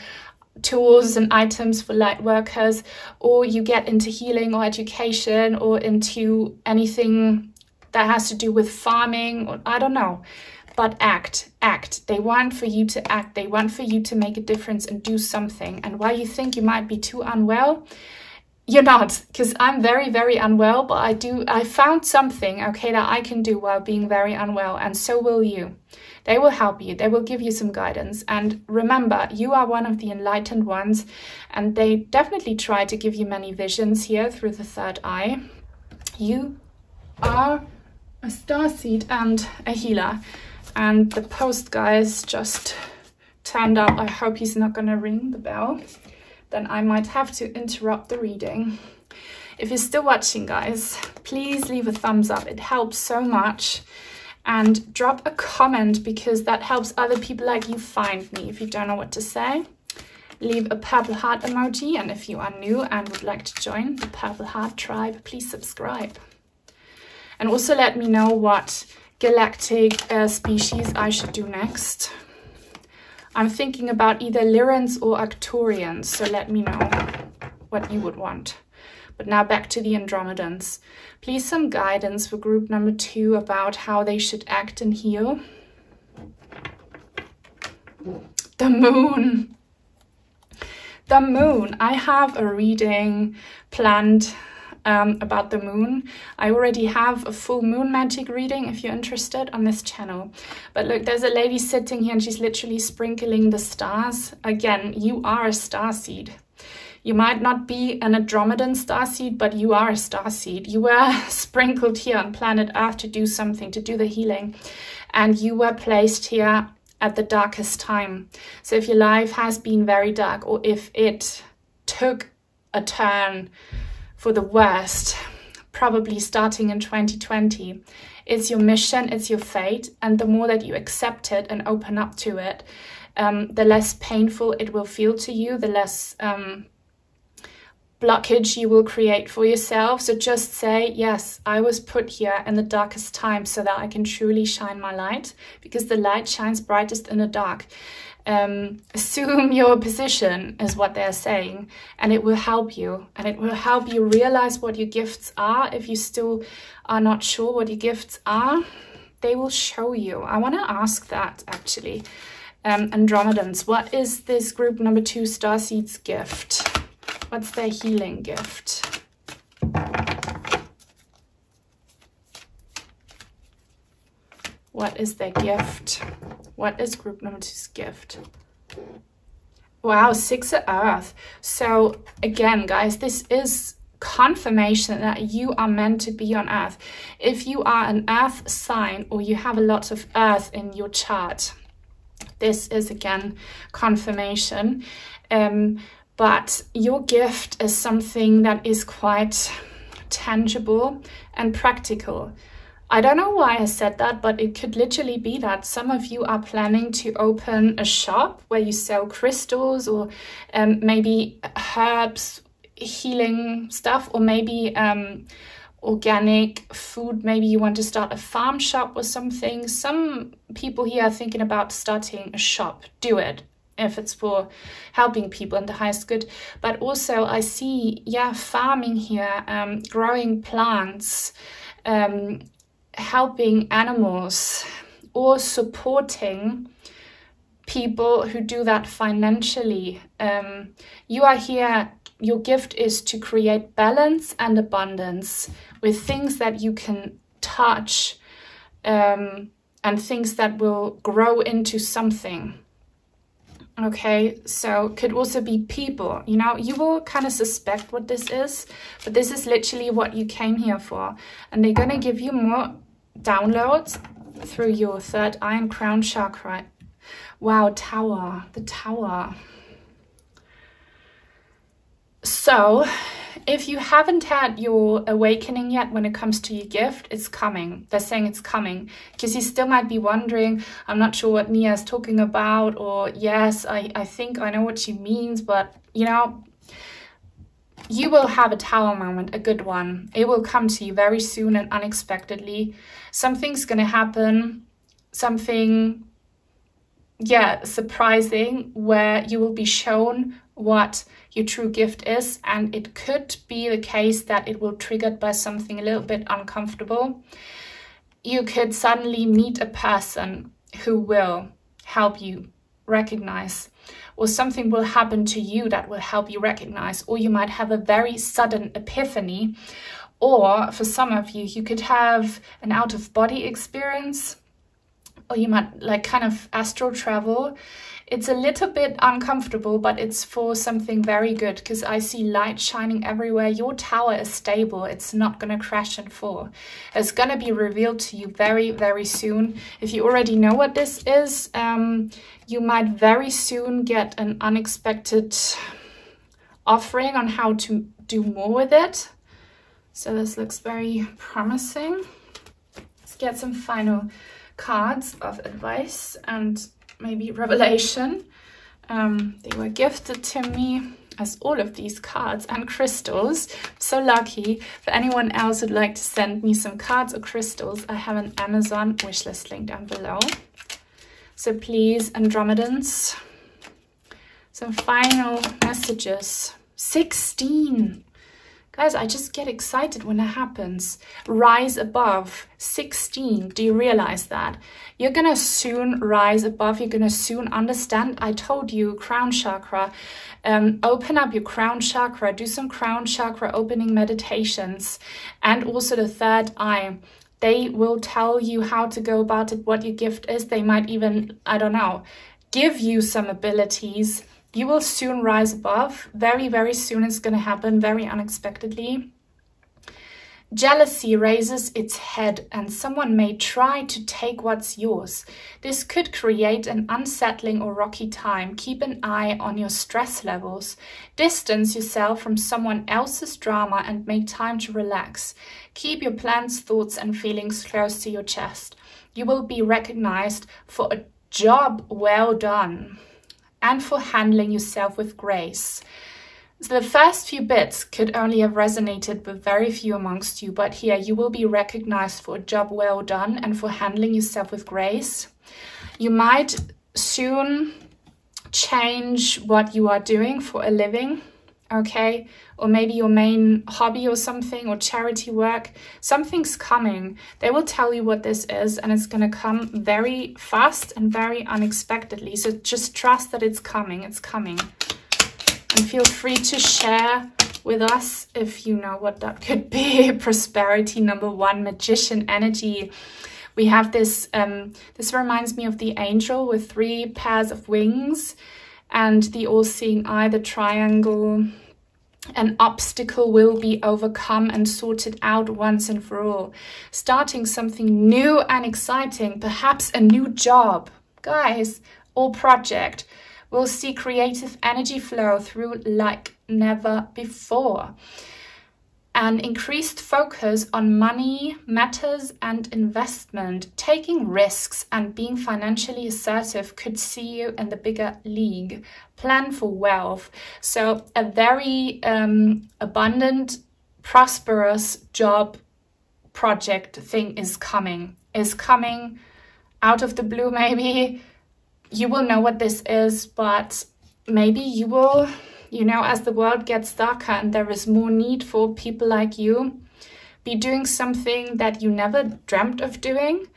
tools and items for light workers, or you get into healing or education or into anything that has to do with farming, or I don't know. But act, act. They want for you to act. They want for you to make a difference and do something. And while you think you might be too unwell, you're not, because I'm very, very unwell, but I do, I found something, okay, that I can do while being very unwell, and so will you. They will help you. They will give you some guidance. And remember, you are one of the enlightened ones. And they definitely try to give you many visions here through the third eye. You are a starseed and a healer. And the post guy's just turned up. I hope he's not going to ring the bell. Then I might have to interrupt the reading. If you're still watching, guys, please leave a thumbs up. It helps so much. And drop a comment, because that helps other people like you find me. If you don't know what to say, leave a purple heart emoji. And if you are new and would like to join the Purple Heart Tribe, please subscribe. And also let me know what galactic uh, species I should do next. I'm thinking about either Lyrans or Arcturians, so let me know what you would want. But now back to the Andromedans. Please, some guidance for group number two about how they should act and heal. The moon. The moon. I have a reading planned um, about the moon. I already have a full moon magic reading if you're interested on this channel. But look, there's a lady sitting here and she's literally sprinkling the stars. Again, you are a starseed. You might not be an Andromedan starseed, but you are a starseed. You were sprinkled here on planet Earth to do something, to do the healing. And you were placed here at the darkest time. So if your life has been very dark, or if it took a turn for the worst, probably starting in twenty twenty, it's your mission, it's your fate. And the more that you accept it and open up to it, um, the less painful it will feel to you, the less um, blockage you will create for yourself. So just say, yes, I was put here in the darkest time so that I can truly shine my light, because the light shines brightest in the dark. Um, assume your position is what they're saying, and it will help you. And it will help you realize what your gifts are. If you still are not sure what your gifts are, they will show you. I want to ask that, actually. Um, Andromedans, what is this group number two starseed's gift? What's their healing gift? What is their gift? What is group number two's gift? Wow, six of earth. So again, guys, this is confirmation that you are meant to be on earth. If you are an earth sign or you have a lot of earth in your chart, this is again confirmation. Um, but your gift is something that is quite tangible and practical. I don't know why I said that, but it could literally be that some of you are planning to open a shop where you sell crystals or um, maybe herbs, healing stuff, or maybe um, organic food. Maybe you want to start a farm shop or something. Some people here are thinking about starting a shop. Do it if it's for helping people in the highest good. But also I see, yeah, farming here, um, growing plants, um, helping animals, or supporting people who do that financially. Um, you are here, your gift is to create balance and abundance with things that you can touch um, and things that will grow into something. Okay, so could also be people. You know, you will kind of suspect what this is, but this is literally what you came here for. And they're going to give you more downloads through your third eye and crown chakra. Wow, tower, the tower. So if you haven't had your awakening yet when it comes to your gift, it's coming. They're saying it's coming because you still might be wondering, I'm not sure what Nia is talking about, or yes, I, I think I know what she means, but you know, you will have a tower moment, a good one. It will come to you very soon and unexpectedly. Something's going to happen, something, yeah, surprising, where you will be shown what your true gift is, and it could be the case that it will be triggered by something a little bit uncomfortable. You could suddenly meet a person who will help you recognize, or something will happen to you that will help you recognize, or you might have a very sudden epiphany, or for some of you, you could have an out-of-body experience, or you might like kind of astral travel. It's a little bit uncomfortable, but it's for something very good, because I see light shining everywhere. Your tower is stable. It's not going to crash and fall. It's going to be revealed to you very, very soon. If you already know what this is, um, you might very soon get an unexpected offering on how to do more with it. So this looks very promising. Let's get some final cards of advice and maybe revelation. Um, they were gifted to me as all of these cards and crystals. So lucky. For anyone else who'd like to send me some cards or crystals, I have an Amazon wishlist link down below. So please, Andromedans, some final messages. sixteen. Guys, I just get excited when it happens. Rise above. sixteen. Do you realize that? You're going to soon rise above. You're going to soon understand. I told you, crown chakra. Um, open up your crown chakra. Do some crown chakra opening meditations. And also the third eye. They will tell you how to go about it, what your gift is. They might even, I don't know, give you some abilities. You will soon rise above. Very, very soon it's going to happen, very unexpectedly. Jealousy raises its head and someone may try to take what's yours. This could create an unsettling or rocky time. Keep an eye on your stress levels. Distance yourself from someone else's drama and make time to relax. Keep your plans, thoughts and feelings close to your chest. You will be recognized for a job well done and for handling yourself with grace. So the first few bits could only have resonated with very few amongst you, but here you will be recognized for a job well done and for handling yourself with grace. You might soon change what you are doing for a living, okay? Or maybe your main hobby or something, or charity work. Something's coming. They will tell you what this is, and it's going to come very fast and very unexpectedly. So just trust that it's coming. It's coming. And feel free to share with us if you know what that could be. Prosperity number one, magician energy. We have this, um, this reminds me of the angel with three pairs of wings and the all-seeing eye, the triangle. An obstacle will be overcome and sorted out once and for all. Starting something new and exciting, perhaps a new job, guys, or project. We'll see creative energy flow through like never before. An increased focus on money, matters and investment, taking risks and being financially assertive could see you in the bigger league. Plan for wealth. So a very um, abundant, prosperous job project thing is coming. Is coming out of the blue maybe. You will know what this is, but maybe you will... You know, as the world gets darker and there is more need for people like you, be doing something that you never dreamt of doing,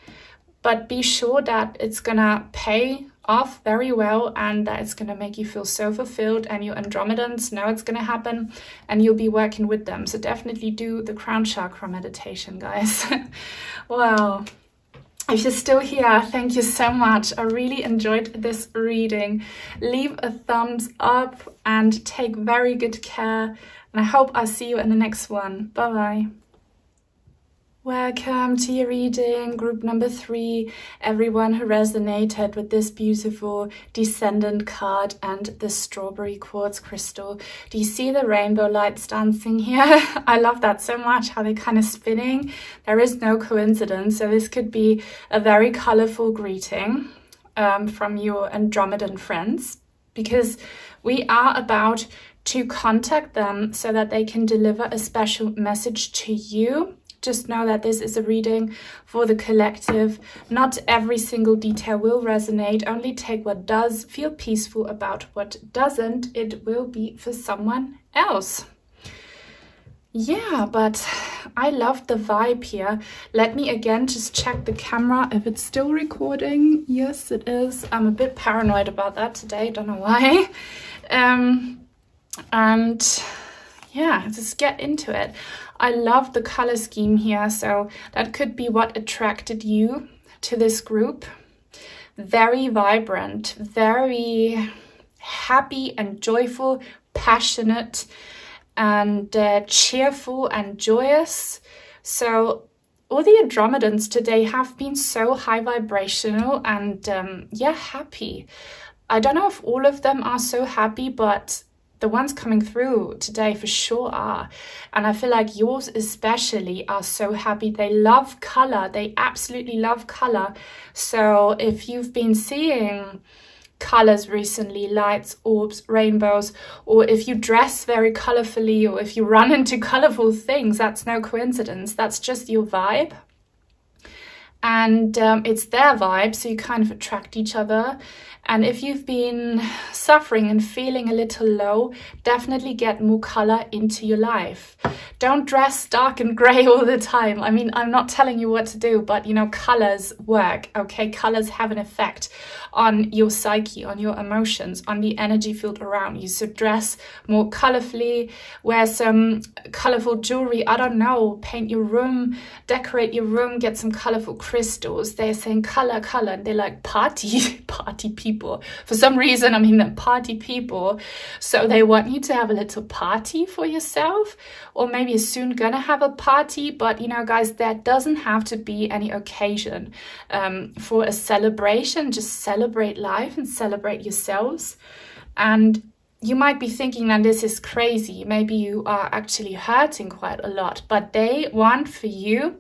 but be sure that it's gonna pay off very well and that it's gonna make you feel so fulfilled, and your Andromedans know it's gonna happen and you'll be working with them. So definitely do the crown chakra meditation, guys. Wow. If you're still here, thank you so much. I really enjoyed this reading. Leave a thumbs up and take very good care. And I hope I'll see you in the next one. Bye-bye. Welcome to your reading, group number three. Everyone who resonated with this beautiful descendant card and the strawberry quartz crystal. Do you see the rainbow lights dancing here? I love that so much, how they're kind of spinning. There is no coincidence, so this could be a very colorful greeting um, from your Andromedan friends, because we are about to contact them so that they can deliver a special message to you. Just know that this is a reading for the collective. Not every single detail will resonate. Only take what does. Feel peaceful about what doesn't. It will be for someone else. Yeah, but I love the vibe here. Let me again just check the camera if it's still recording. Yes, it is. I'm a bit paranoid about that today. Don't know why. Um, and... yeah, just get into it. I love the color scheme here, so that could be what attracted you to this group. Very vibrant, very happy and joyful, passionate and uh, cheerful and joyous. So all the Andromedans today have been so high vibrational and um, yeah, happy. I don't know if all of them are so happy, but the ones coming through today for sure are. And I feel like yours especially are so happy. They love color. They absolutely love color. So if you've been seeing colors recently, lights, orbs, rainbows, or if you dress very colorfully, or if you run into colorful things, that's no coincidence. That's just your vibe. And um, it's their vibe, so you kind of attract each other. And if you've been suffering and feeling a little low, definitely get more color into your life. Don't dress dark and gray all the time. I mean, I'm not telling you what to do, but you know, colors work, okay? Colors have an effect on your psyche, on your emotions, on the energy field around you. So dress more colorfully, wear some colorful jewelry, I don't know, paint your room, decorate your room, get some colorful crystals. They're saying color, color, and they're like party, party people. For some reason, I mean, they're party people. So they want you to have a little party for yourself, or maybe you're soon gonna have a party. But you know, guys, there doesn't have to be any occasion um, for a celebration. Just celebrate life and celebrate yourselves. And you might be thinking that this is crazy. Maybe you are actually hurting quite a lot, but they want for you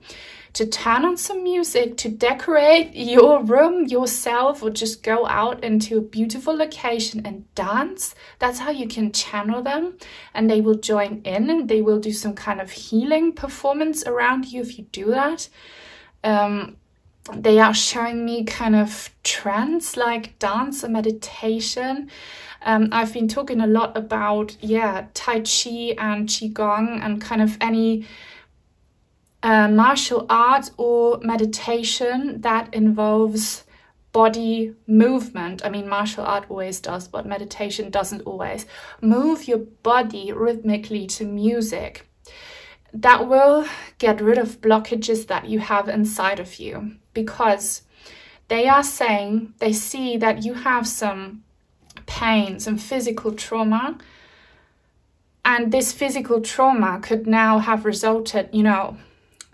to turn on some music, to decorate your room yourself, or just go out into a beautiful location and dance. That's how you can channel them, and they will join in and they will do some kind of healing performance around you if you do that. Um, they are showing me kind of trance-like dance and meditation. Um, I've been talking a lot about, yeah, Tai Chi and Qigong and kind of any... Uh, martial art or meditation that involves body movement. I mean, martial art always does, but meditation doesn't always. Move your body rhythmically to music. That will get rid of blockages that you have inside of you, because they are saying, they see that you have some pain, some physical trauma, and this physical trauma could now have resulted, you know,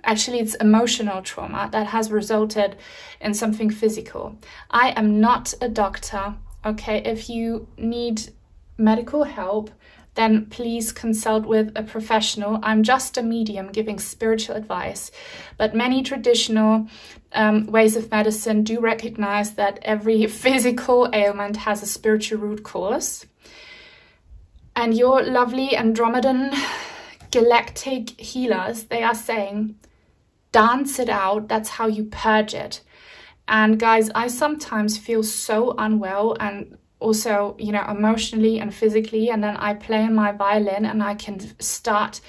actually it's emotional trauma that has resulted in something physical. I am not a doctor, okay? If you need medical help, then please consult with a professional. I'm just a medium giving spiritual advice. But many traditional um, ways of medicine do recognize that every physical ailment has a spiritual root cause. And your lovely Andromedan galactic healers, they are saying, dance it out, that's how you purge it. And guys, I sometimes feel so unwell and also, you know, emotionally and physically, and then I play my violin and I can start,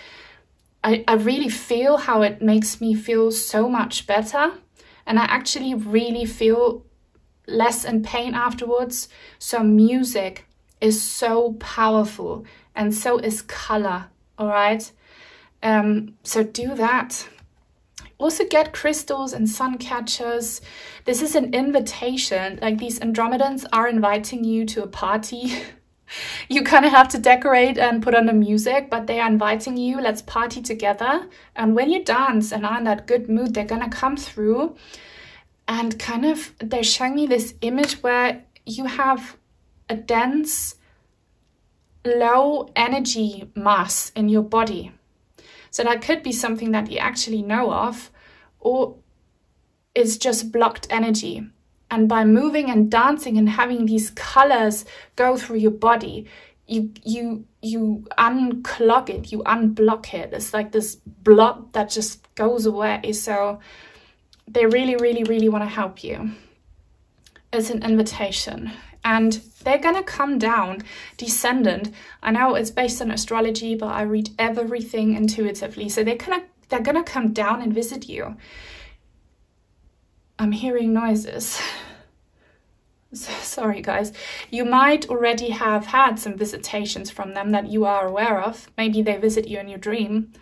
I, I really feel how it makes me feel so much better, and I actually really feel less in pain afterwards. So music is so powerful, and so is color, all right? Um, so do that. Also get crystals and sun catchers. This is an invitation. Like, these Andromedans are inviting you to a party. You kind of have to decorate and put on the music, but they are inviting you, let's party together. And when you dance and are in that good mood, they're gonna come through and kind of, they're showing me this image where you have a dense, low energy mass in your body. So that could be something that you actually know of, or it's just blocked energy. And by moving and dancing and having these colors go through your body, you you you unclog it, you unblock it. It's like this block that just goes away. So they really, really, really want to help you. It's an invitation. And they're gonna come down, descendant. I know it's based on astrology, but I read everything intuitively. So they're gonna, they're gonna come down and visit you. I'm hearing noises. So, sorry, guys. You might already have had some visitations from them that you are aware of. Maybe they visit you in your dream.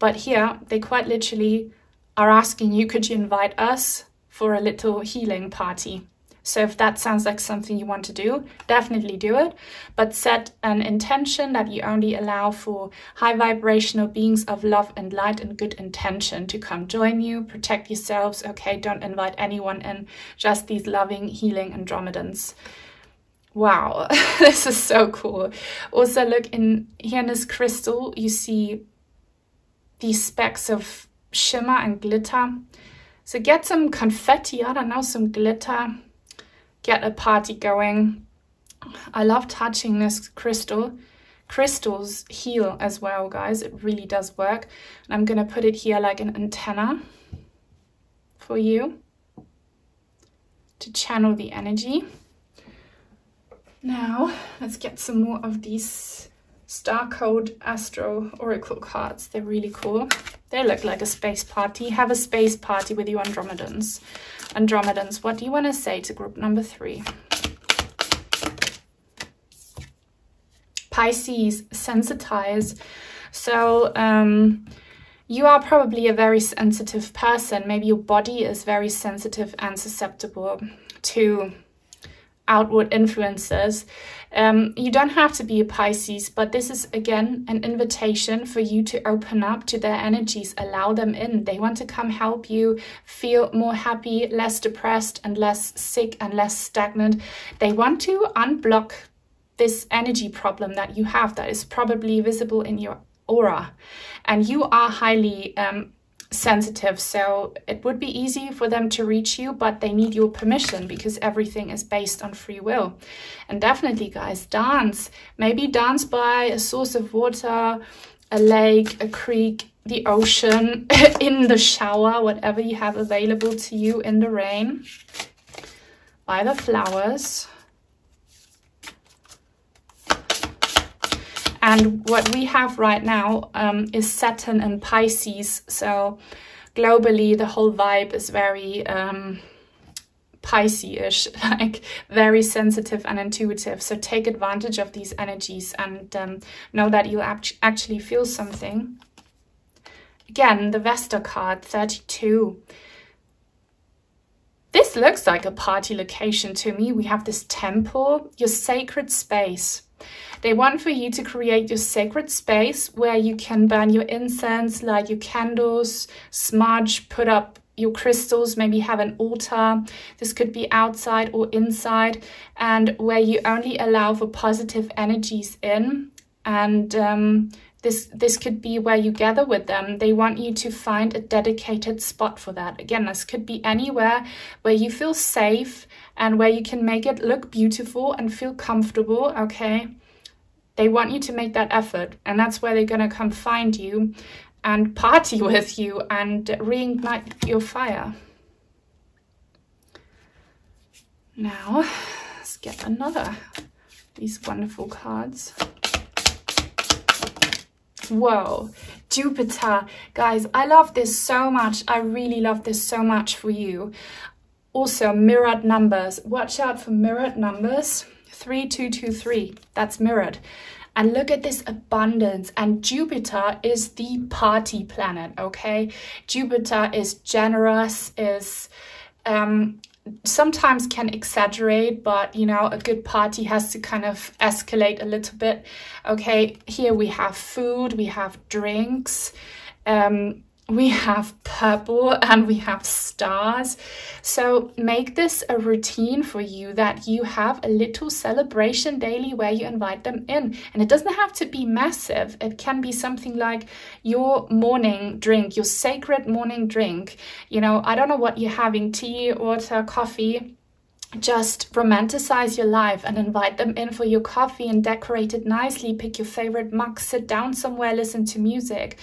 But here, they quite literally are asking you, could you invite us for a little healing party? So if that sounds like something you want to do, definitely do it. But set an intention that you only allow for high vibrational beings of love and light and good intention to come join you. Protect yourselves, okay? Don't invite anyone in, just these loving, healing Andromedans. Wow, this is so cool. Also, look in here in this crystal, you see these specks of shimmer and glitter. So get some confetti, I don't know, some glitter. Get a party going. I love touching this crystal. Crystals heal as well, guys. It really does work. And I'm gonna put it here like an antenna for you to channel the energy. Now, let's get some more of these Star Code Astro Oracle cards. They're really cool. They look like a space party. Have a space party with your Andromedans. Andromedans, what do you want to say to group number three? Pisces, sensitize. So um, you are probably a very sensitive person. Maybe your body is very sensitive and susceptible to outward influences. Um, you don't have to be a Pisces, but this is again an invitation for you to open up to their energies, allow them in. They want to come help you feel more happy, less depressed and less sick and less stagnant. They want to unblock this energy problem that you have that is probably visible in your aura. And you are highly um, sensitive, so it would be easy for them to reach you, but they need your permission because everything is based on free will. And definitely, guys, dance. Maybe dance by a source of water, a lake, a creek, the ocean, in the shower, whatever you have available to you, in the rain, by the flowers. And what we have right now um, is Saturn and Pisces. So globally, the whole vibe is very um, Pisces-ish, like very sensitive and intuitive. So take advantage of these energies and um, know that you actually feel something. Again, the Vesta card, thirty-two. This looks like a party location to me. We have this temple, your sacred space. They want for you to create your sacred space where you can burn your incense, light your candles, smudge, put up your crystals, maybe have an altar. This could be outside or inside, and where you only allow for positive energies in. And um, this, this could be where you gather with them. They want you to find a dedicated spot for that. Again, this could be anywhere where you feel safe and where you can make it look beautiful and feel comfortable, okay? They want you to make that effort, and that's where they're gonna come find you and party with you and reignite your fire. Now, let's get another of these wonderful cards. Whoa, Jupiter. Guys, I love this so much. I really love this so much for you. Also, mirrored numbers. Watch out for mirrored numbers. three two two three, that's mirrored. And look at this abundance. And Jupiter is the party planet, okay? Jupiter is generous, is um, sometimes can exaggerate, but, you know, a good party has to kind of escalate a little bit. Okay, here we have food, we have drinks, um, we have purple, and we have stars. So make this a routine for you, that you have a little celebration daily where you invite them in. And it doesn't have to be massive. It can be something like your morning drink, your sacred morning drink. You know, I don't know what you're having, tea, water, coffee. Just romanticize your life and invite them in for your coffee and decorate it nicely. Pick your favorite mug, sit down somewhere, listen to music,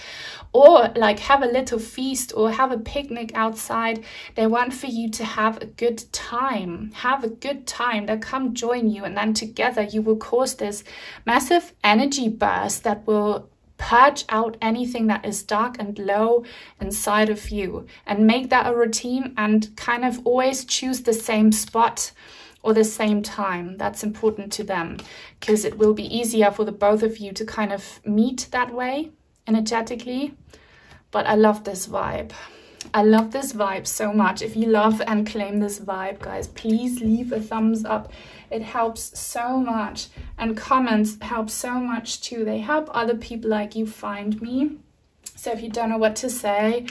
or like have a little feast or have a picnic outside. They want for you to have a good time. Have a good time. They'll come join you, and then together you will cause this massive energy burst that will purge out anything that is dark and low inside of you, and make that a routine and kind of always choose the same spot or the same time. That's important to them, because it will be easier for the both of you to kind of meet that way energetically. But I love this vibe. I love this vibe so much. If you love and claim this vibe, guys, please leave a thumbs up. It helps so much, and comments help so much too. They help other people like you find me. So if you don't know what to say,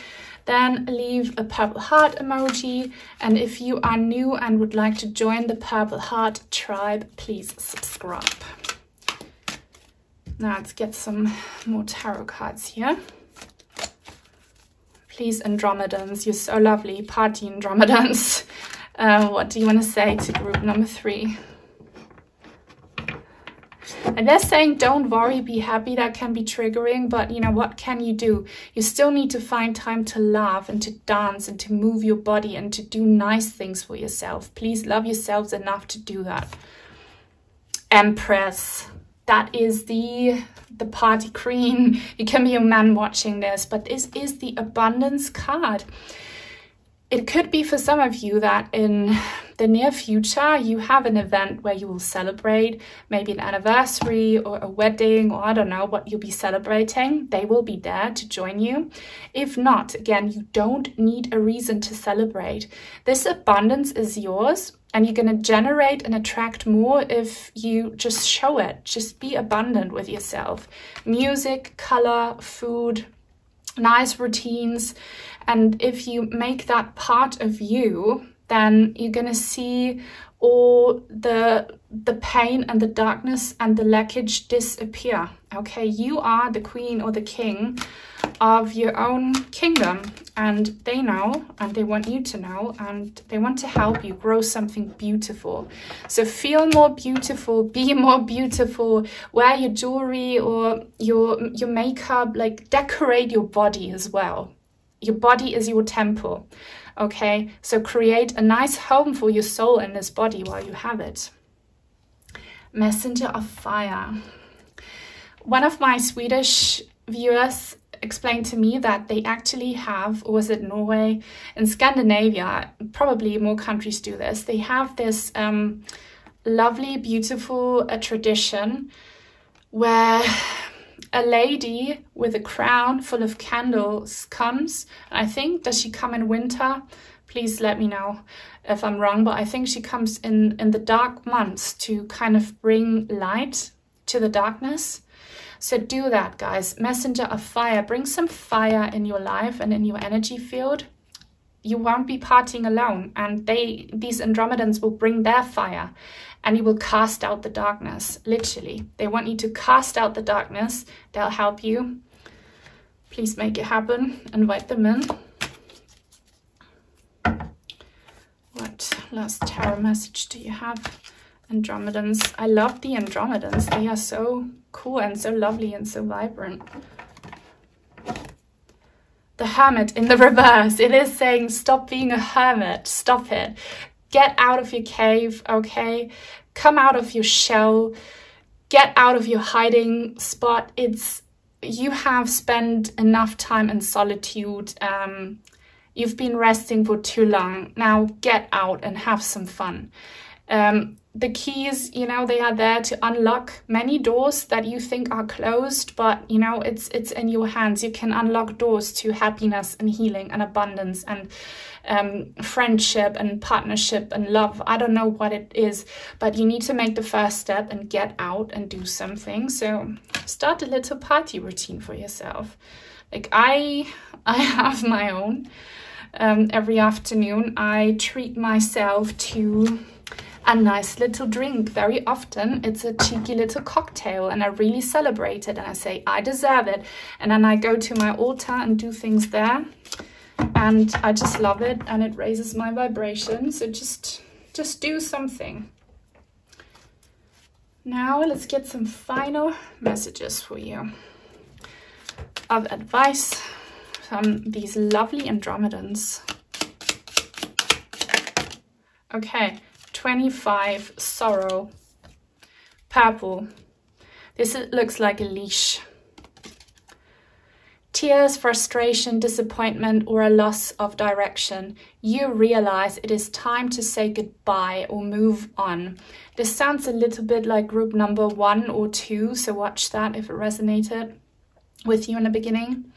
then leave a purple heart emoji. And if you are new and would like to join the Purple Heart tribe, please subscribe. Now let's get some more tarot cards here. Please, Andromedans, you're so lovely. Party, Andromedans. Uh, what do you want to say to group number three? And they're saying, don't worry, be happy. That can be triggering, but you know, what can you do? You still need to find time to laugh and to dance and to move your body and to do nice things for yourself. Please love yourselves enough to do that. Empress. That is the, the party queen. You can be a man watching this, but this is the abundance card. It could be for some of you that in the near future, you have an event where you will celebrate, maybe an anniversary or a wedding, or I don't know what you'll be celebrating. They will be there to join you. If not, again, you don't need a reason to celebrate. This abundance is yours. And you're going to generate and attract more if you just show it. Just be abundant with yourself. Music, color, food, nice routines. And if you make that part of you, then you're going to see all the, the pain and the darkness and the leakage disappear. Okay, you are the queen or the king of your own kingdom, and they know, and they want you to know, and they want to help you grow something beautiful. So feel more beautiful, be more beautiful, wear your jewelry or your your makeup, like decorate your body as well. Your body is your temple, okay? So create a nice home for your soul in this body while you have it. Messenger of Fire. One of my Swedish viewers explained to me that they actually have, or was it Norway? In Scandinavia, probably more countries do this. They have this um, lovely, beautiful uh, tradition where a lady with a crown full of candles comes. I think, does she come in winter? Please let me know if I'm wrong, but I think she comes in, in the dark months to kind of bring light to the darkness. So do that, guys. Messenger of fire. Bring some fire in your life and in your energy field. You won't be partying alone. And they, these Andromedans will bring their fire and you will cast out the darkness, literally. They want you to cast out the darkness. They'll help you. Please make it happen. Invite them in. What last tarot message do you have? Andromedans. I love the Andromedans. They are so cool and so lovely and so vibrant. The Hermit in the reverse. It is saying stop being a hermit. Stop it. Get out of your cave, okay? Come out of your shell. Get out of your hiding spot. It's, you have spent enough time in solitude. Um, you've been resting for too long. Now get out and have some fun. Um, the keys, you know, they are there to unlock many doors that you think are closed, but, you know, it's it's in your hands. You can unlock doors to happiness and healing and abundance and um, friendship and partnership and love. I don't know what it is, but you need to make the first step and get out and do something. So start a little party routine for yourself. Like I, I have my own. Um, every afternoon, I treat myself to a nice little drink. Very often it's a cheeky little cocktail, and I really celebrate it and I say I deserve it, and then I go to my altar and do things there, and I just love it, and it raises my vibration. So just just do something. Now let's get some final messages for you of advice from these lovely Andromedans. Okay, twenty-five, sorrow, purple. This looks like a leash. Tears, frustration, disappointment, or a loss of direction. You realize it is time to say goodbye or move on. This sounds a little bit like group number one or two, so watch that if it resonated with you in the beginning.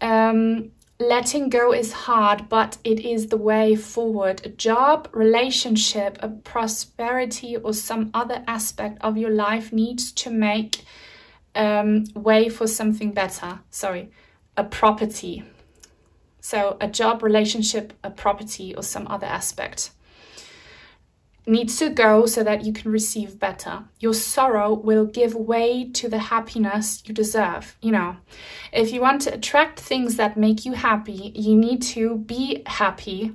Um, Letting go is hard, but it is the way forward. A job, relationship, a prosperity, or some other aspect of your life needs to make um, way for something better. Sorry, a property. So a job, relationship, a property, or some other aspect needs to go so that you can receive better. Your sorrow will give way to the happiness you deserve. You know, if you want to attract things that make you happy, you need to be happy,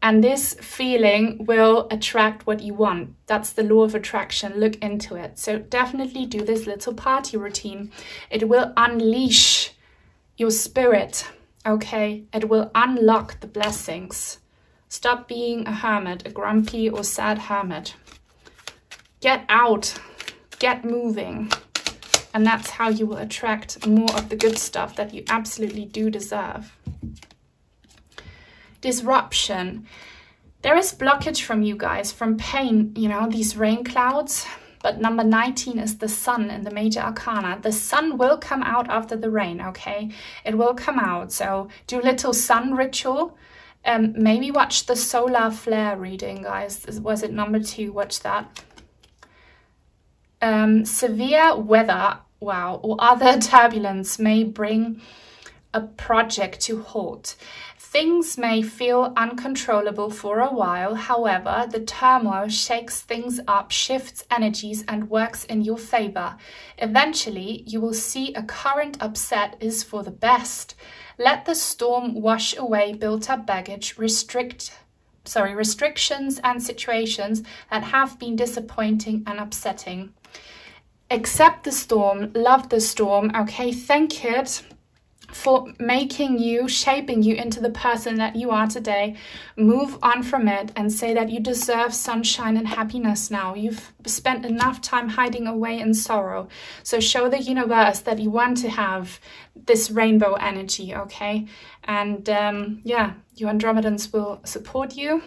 and this feeling will attract what you want. That's the law of attraction. Look into it. So definitely do this little party routine. It will unleash your spirit, okay? It will unlock the blessings. Stop being a hermit, a grumpy or sad hermit. Get out, get moving. And that's how you will attract more of the good stuff that you absolutely do deserve. Disruption. There is blockage from you guys, from pain, you know, these rain clouds. But number nineteen is the sun in the major arcana. The sun will come out after the rain, okay? It will come out. So do a little sun ritual. Um, maybe watch the solar flare reading, guys. Was it number two? Watch that. Um, severe weather, wow, or other turbulence may bring a project to halt. Things may feel uncontrollable for a while. However, the turmoil shakes things up, shifts energies, and works in your favor. Eventually, you will see a current upset is for the best. Let the storm wash away built-up baggage, restrict, sorry, restrictions and situations that have been disappointing and upsetting. Accept the storm, love the storm, okay? Thank it for making you, shaping you into the person that you are today. Move on from it and say that you deserve sunshine and happiness now. You've spent enough time hiding away in sorrow. So show the universe that you want to have this rainbow energy, okay? And um, yeah, your Andromedans will support you.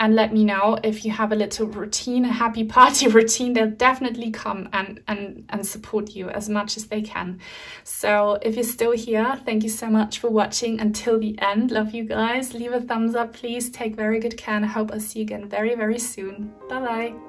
And let me know if you have a little routine, a happy party routine. They'll definitely come and, and, and support you as much as they can. So if you're still here, thank you so much for watching until the end. Love you guys. Leave a thumbs up, please. Take very good care, and I hope I'll see you again very, very soon. Bye-bye.